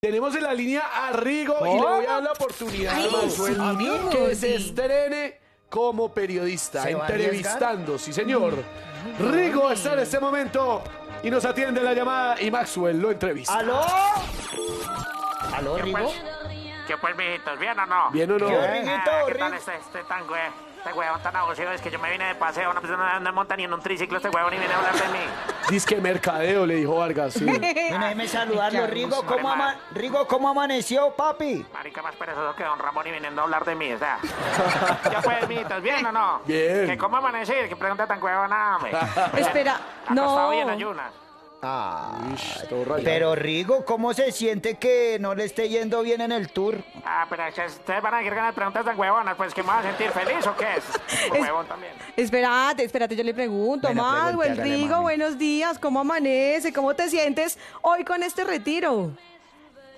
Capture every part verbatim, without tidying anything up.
Tenemos en la línea a Rigo oh. y le voy a dar la oportunidad a Maxwell amigo, que sí. se estrene como periodista, ¿Se entrevistando, sí señor. Rigo está en este momento y nos atiende la llamada y Maxwell lo entrevista. ¿Aló? ¿Aló, Rigo? ¿Qué pues, mijitos? ¿Bien o no? ¿Bien o no? ¿Qué, ah, ¿qué tal este, este tango, eh? Este huevón tan abusivo, es que yo me vine de paseo, una persona anda en montaña en un triciclo, este huevón y viene a hablar de mí. Dice que mercadeo, le dijo Vargasul. Sí. Bueno, déjeme saludarlo, Rigo, ¿cómo, ama Rigo, ¿cómo amaneció, papi? Marica, más perezoso que don Ramón y viniendo a hablar de mí, o sea. Ya pues, mijitos, ¿bien o no? Bien. ¿Que cómo amanecí? ¿Qué pregunta tan huevona, hombre? Espera, no. Acostado bien, ayunas. Ah, pero Rigo, ¿cómo se siente que no le esté yendo bien en el tour? Ah, pero ustedes van a querer ganar preguntas tan huevonas, pues que me vas a sentir feliz o qué es. Un huevón también. Espérate, espérate, yo le pregunto, Maxwell, Rigo, buenos días, ¿cómo amanece? ¿Cómo te sientes hoy con este retiro?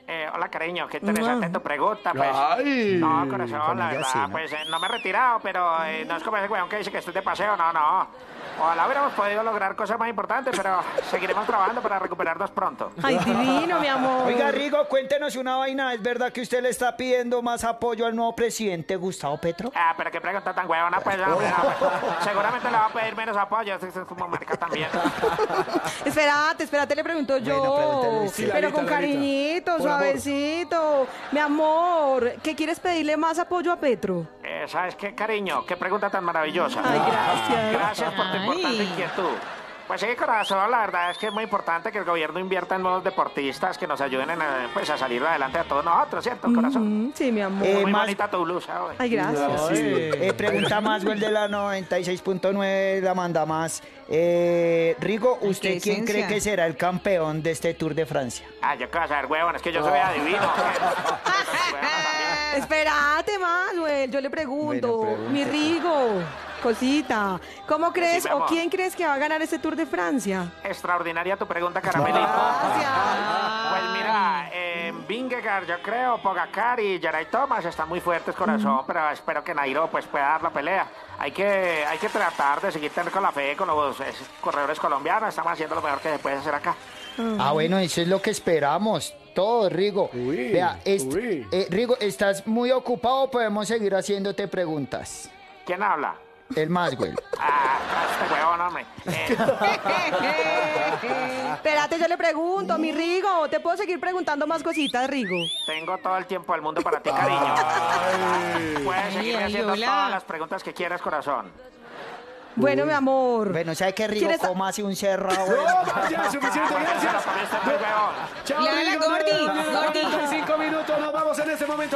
Eh, hola, cariño, qué interesante ah. tu pregunta, pues. Ay, no, corazón, la verdad, sí, ¿no? pues eh, no me he retirado, pero eh, no es como ese weón que dice que estoy de paseo, no, no. Ojalá hubiéramos podido lograr cosas más importantes, pero seguiremos trabajando para recuperarnos pronto. Ay, divino, mi amor. Oiga, Rigo, cuéntenos una vaina. ¿Es verdad que usted le está pidiendo más apoyo al nuevo presidente Gustavo Petro? Ah, pero qué pregunta tan huevona, pues. No, pues, no, pues seguramente le va a pedir menos apoyo, es como marca también. Espérate, espérate, le pregunto yo. Bueno, sí, pero ahorita, con cariñito, ¿sabes? Besito, mi amor, ¿qué quieres pedirle más apoyo a Petro? Eh, ¿Sabes qué, cariño? Qué pregunta tan maravillosa. Ay, gracias. Gracias por tu importante inquietud. Pues sí, corazón, la verdad es que es muy importante que el gobierno invierta en nuevos deportistas que nos ayuden en, pues, a salir adelante a todos nosotros, ¿cierto, corazón? Uh-huh, sí, mi amor. Eh, muy más... bonita tu blusa hoy. Ay, gracias. Sí. Eh, pregunta más, el de la noventa y seis punto nueve, la manda más. Eh, Rigo, ¿usted quién esencia? cree que será el campeón de este Tour de Francia? Ah, yo qué vas a ver, huevón, es que yo oh. soy adivino. Espérate, Manuel, yo le pregunto, bueno, mi Rigo... Cosita, ¿cómo crees sí, o quién crees que va a ganar este Tour de Francia? Extraordinaria tu pregunta, Caramelito. Gracias. Pues mira, eh, Vingegaard, yo creo, Pogacar y Geraint Thomas están muy fuertes, corazón, mm. pero espero que Nairo pues, pueda dar la pelea. Hay que, hay que tratar de seguir con la fe con los eh, corredores colombianos, estamos haciendo lo mejor que se puede hacer acá. Mm. Ah, bueno, eso es lo que esperamos. Todo, Rigo. Uy, Vea, est uy. Eh, Rigo, ¿estás muy ocupado? Podemos seguir haciéndote preguntas. ¿Quién habla? El Maxwell. Ah, este huevón, hombre. Eh. Espérate, yo le pregunto, mi Rigo. ¿Te puedo seguir preguntando más cositas, Rigo? Tengo todo el tiempo del mundo para ti, cariño. Ay. Puedes seguir ay, haciendo hola. todas las preguntas que quieras, corazón. Bueno, Uy. mi amor. Bueno, ¿sabes qué, Rigo? Coma así un cerrado. No, ya, suficiente, gracias. Chao, Rigo. Gordi, Gordi. cinco minutos, nos vamos en este momento.